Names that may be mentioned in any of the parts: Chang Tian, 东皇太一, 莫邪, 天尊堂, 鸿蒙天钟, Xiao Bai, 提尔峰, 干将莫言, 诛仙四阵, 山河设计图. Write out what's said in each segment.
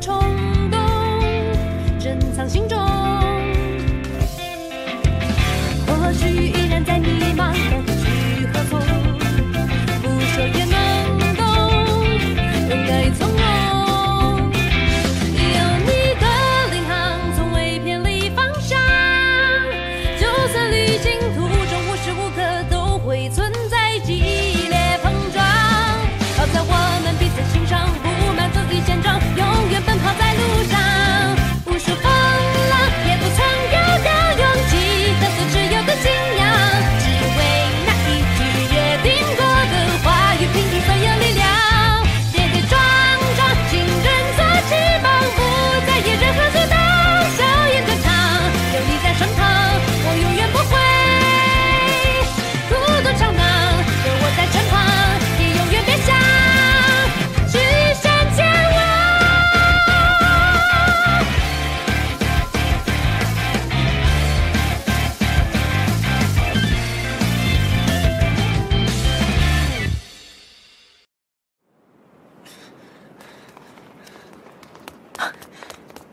冲动珍藏心中。或许依然在迷茫，该何去何从？不说也能懂，人该从容。有你的领航，从未偏离方向。就算旅行途中无时无刻都会存在激烈碰撞，好在我们彼此欣赏，不满足于现状。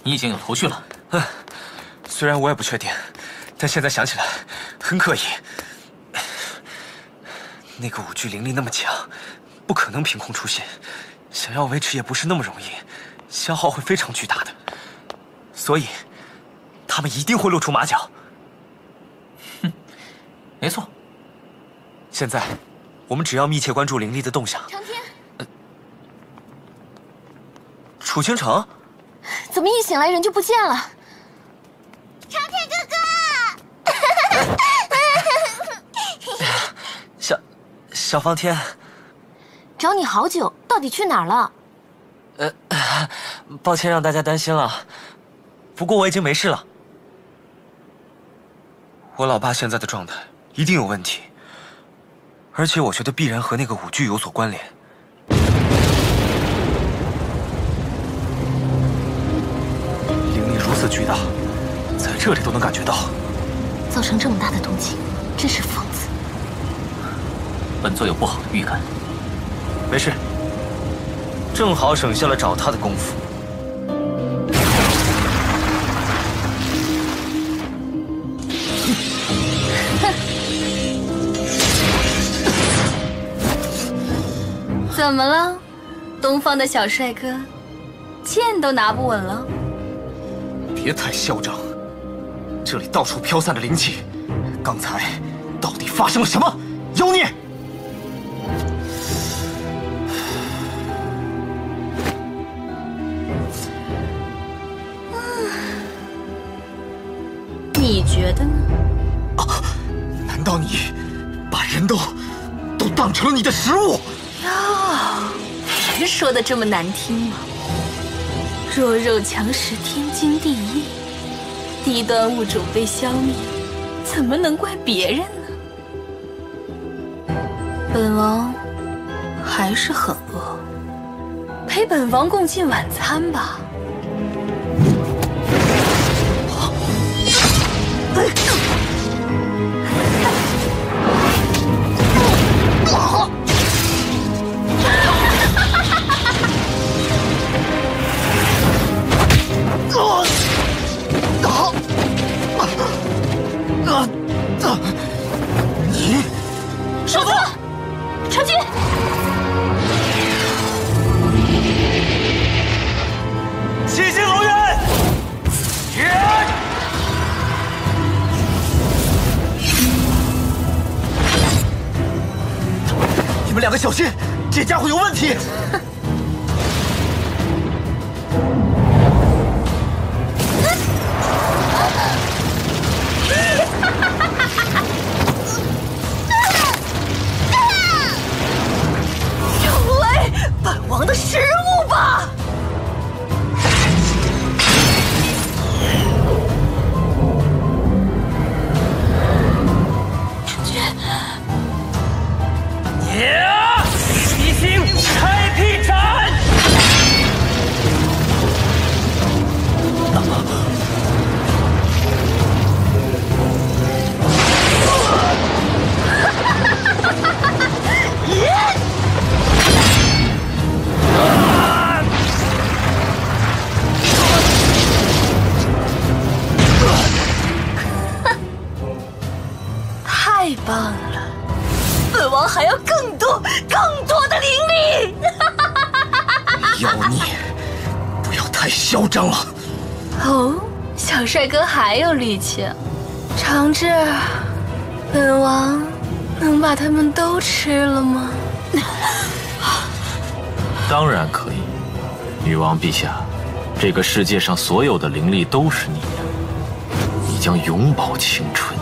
你已经有头绪了，虽然我也不确定，但现在想起来很可疑。那个5G灵力那么强，不可能凭空出现，想要维持也不是那么容易，消耗会非常巨大的，所以他们一定会露出马脚。哼，没错。现在我们只要密切关注灵力的动向。长天，楚清城。 怎么一醒来人就不见了？长天哥哥，小方天，找你好久，到底去哪儿了？抱歉让大家担心了，不过我已经没事了。我老爸现在的状态一定有问题，而且我觉得必然和那个5G有所关联。 巨大，在这里都能感觉到，造成这么大的动静，真是疯子。本座有不好的预感，没事，正好省下了找他的功夫。怎么了，东方的小帅哥，剑都拿不稳了？ 别太嚣张！这里到处飘散着灵气，刚才到底发生了什么？妖孽！你觉得呢？啊！难道你把人都当成了你的食物？哟，人说的这么难听吗？ 弱肉强食，天经地义。低端物种被消灭，怎么能怪别人呢？本王还是很饿，陪本王共进晚餐吧。你，少佐，长君，七星龙渊，你们两个小心，这家伙有问题。 王的食物吧！长君，七星开辟战！太棒了！本王还要更多的灵力！妖孽，不要太嚣张了。哦，小帅哥还有力气，长治，本王能把他们都吃了吗？当然可以，女王陛下，这个世界上所有的灵力都是你的，你将永葆青春，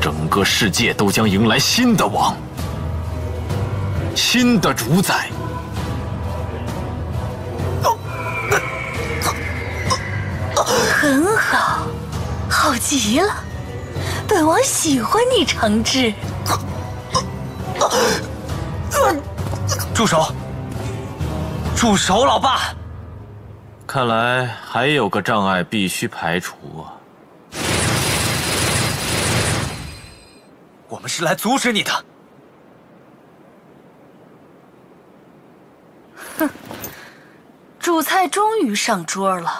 整个世界都将迎来新的王，新的主宰。很好，好极了，本王喜欢你，长治。住手！住手，老爸！看来还有个障碍必须排除啊！我们是来阻止你的。哼，主菜终于上桌了。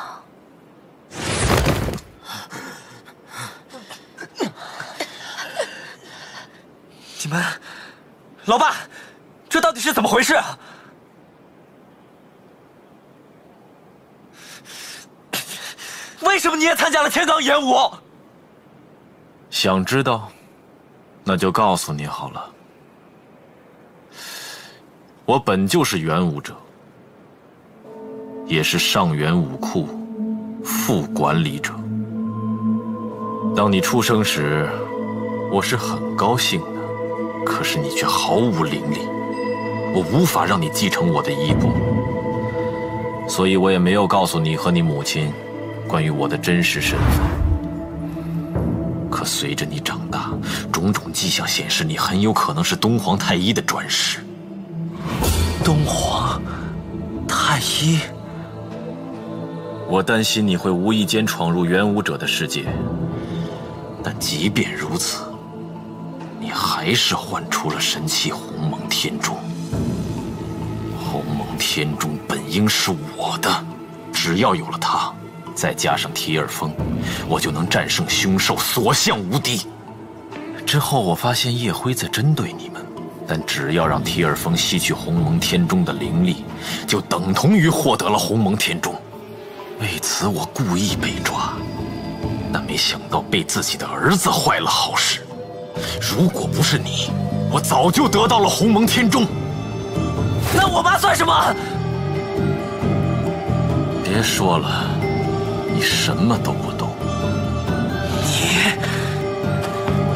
你们，老爸，这到底是怎么回事啊？ 为什么你也参加了天罡演武？想知道，那就告诉你好了。我本就是元武者，也是上元武库副管理者。当你出生时，我是很高兴的，可是你却毫无灵力，我无法让你继承我的衣钵，所以我也没有告诉你和你母亲 关于我的真实身份，可随着你长大，种种迹象显示你很有可能是东皇太一的转世。东皇太一，我担心你会无意间闯入元武者的世界，但即便如此，你还是唤出了神器鸿蒙天钟。鸿蒙天钟本应是我的，只要有了它， 再加上提尔峰，我就能战胜凶兽，所向无敌。之后我发现夜辉在针对你们，但只要让提尔峰吸取鸿蒙天钟的灵力，就等同于获得了鸿蒙天钟。为此我故意被抓，但没想到被自己的儿子坏了好事。如果不是你，我早就得到了鸿蒙天钟。那我爸算什么？别说了， 你什么都不懂。你，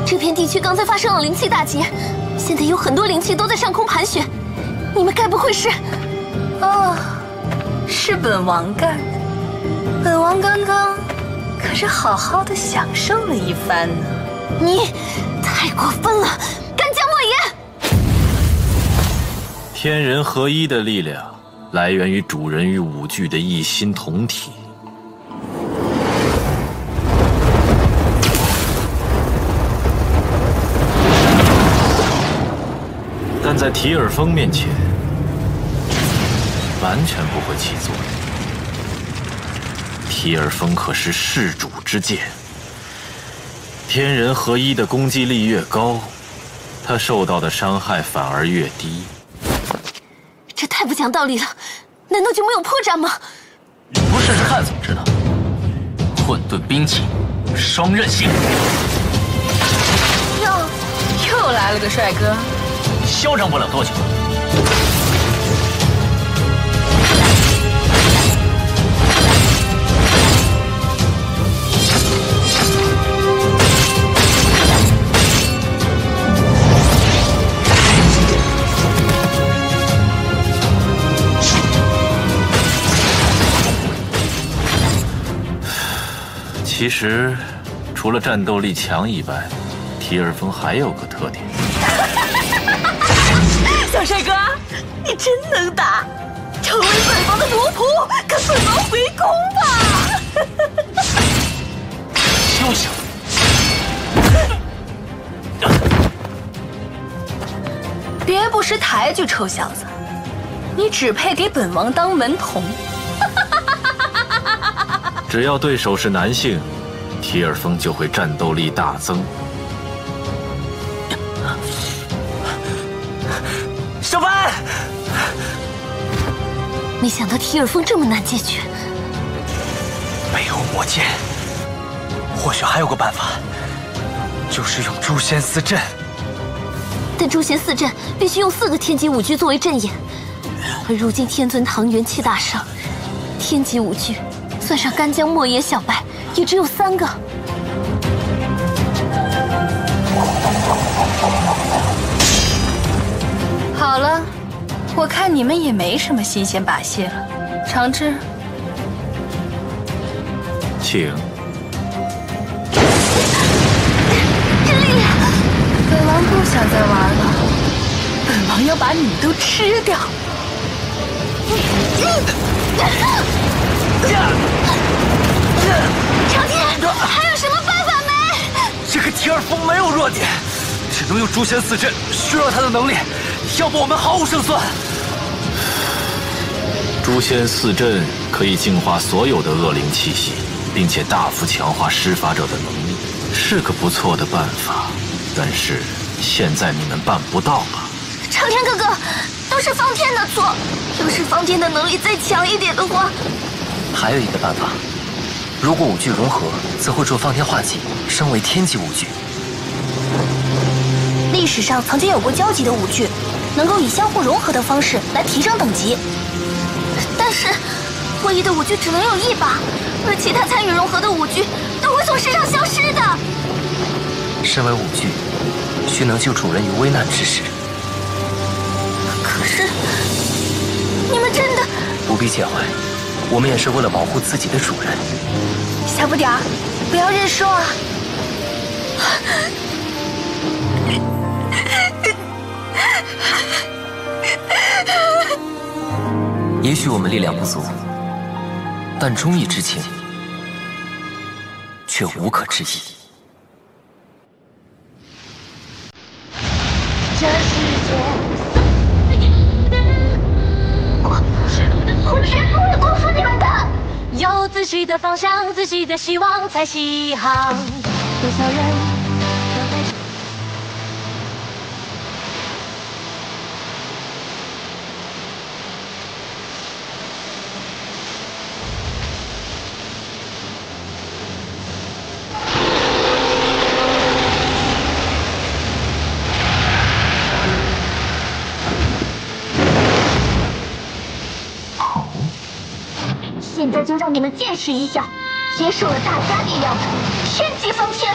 这片地区刚才发生了灵气大劫，现在有很多灵气都在上空盘旋。你们该不会是……哦，是本王干的。本王刚刚可是好好的享受了一番呢。你太过分了，干将莫言！天人合一的力量来源于主人与武具的一心同体。 但在提尔峰面前，完全不会起作用。提尔峰可是世主之剑，天人合一的攻击力越高，他受到的伤害反而越低。这太不讲道理了，难道就没有破绽吗？你不试试看怎么知道？混沌兵器，双刃剑。又来了个帅哥。 嚣张不了多久。其实，除了战斗力强以外，提尔峰还有个特点。 小帅哥，你真能打，成为本王的奴仆，跟本王回宫吧！休想！别不识抬举，臭小子，你只配给本王当门童。只要对手是男性，提尔峰就会战斗力大增。没想到提尔峰这么难解决。没有魔剑，或许还有个办法，就是用诛仙四阵。但诛仙四阵必须用4个天级武具作为阵眼，而如今天尊堂元气大伤，天级武具算上干将、莫邪、小白，也只有3个。 好了，我看你们也没什么新鲜把戏了。长之，请。真厉害！本王不想再玩了，本王要把你们都吃掉。长天，还有什么办法没？这个提尔峰没有弱点。 只能用诛仙四阵削弱他的能力，要不我们毫无胜算。诛仙四阵可以净化所有的恶灵气息，并且大幅强化施法者的能力，是个不错的办法。但是现在你们办不到吧？长天哥哥，都是方天的错。要是方天的能力再强一点的话，还有一个办法，如果武具融合，则会助方天化气，升为天级武具。 历史上曾经有过交集的武具，能够以相互融合的方式来提升等级。但是，唯一的武具只能有1把，而其他参与融合的武具都会从世上消失的。身为武具，需能救主人于危难之时。可是，你们真的不必介怀，我们也是为了保护自己的主人。小不点儿，不要认输啊！ 也许我们力量不足，但忠义之情却无可置疑。这世界，我全部都辜负你们的。有自己的方向，自己的希望才起航。多少人？ 现在就让你们见识一下，接受了大家力量，天级方天。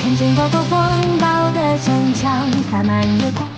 看见高高风暴的城墙，洒满月光。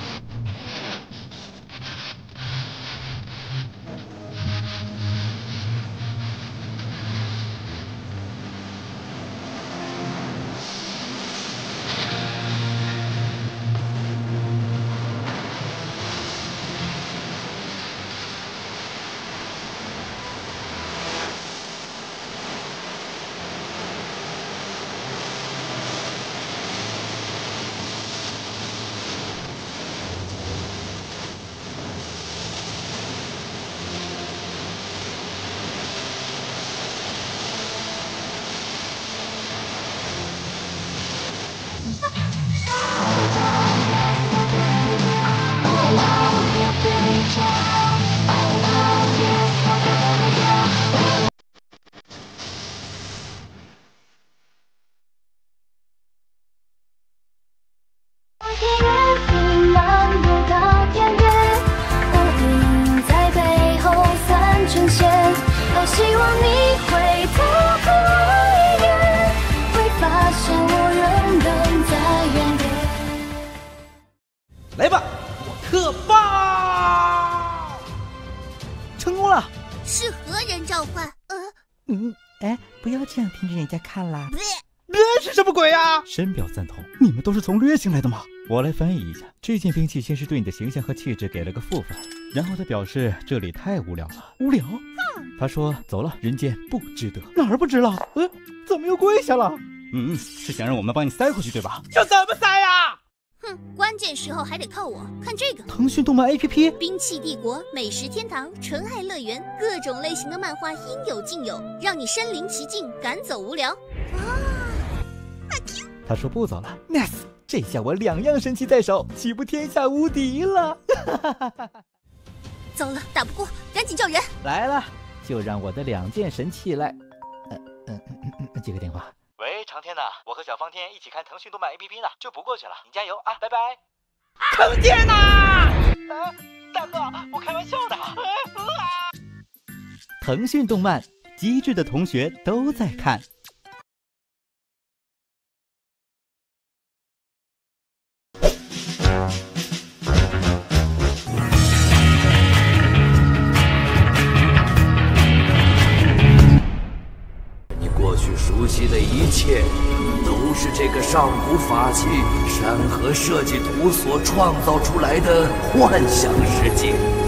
深表赞同，你们都是从掠星来的吗？我来翻译一下，这件兵器先是对你的形象和气质给了个赋分，然后他表示这里太无聊了。无聊？他说走了，人间不值得。哪儿不值了？怎么又跪下了？是想让我们帮你塞回去对吧？要怎么塞呀？哼，关键时候还得靠我。看这个，腾讯动漫 APP， 兵器帝国、美食天堂、纯爱乐园，各种类型的漫画应有尽有，让你身临其境，赶走无聊。啊！ 他说不走了 ，nice。这下我两样神器在手，岂不天下无敌了？糟了，打不过，赶紧叫人来了！就让我的两件神器来。接个电话。喂，长天呐，我和小方天一起看腾讯动漫 APP 呢，就不过去了，你加油啊，拜拜。腾天呐！啊，大哥，我开玩笑的。腾讯动漫，机智的同学都在看。你过去熟悉的一切，都是这个上古法器山河设计图所创造出来的幻想世界。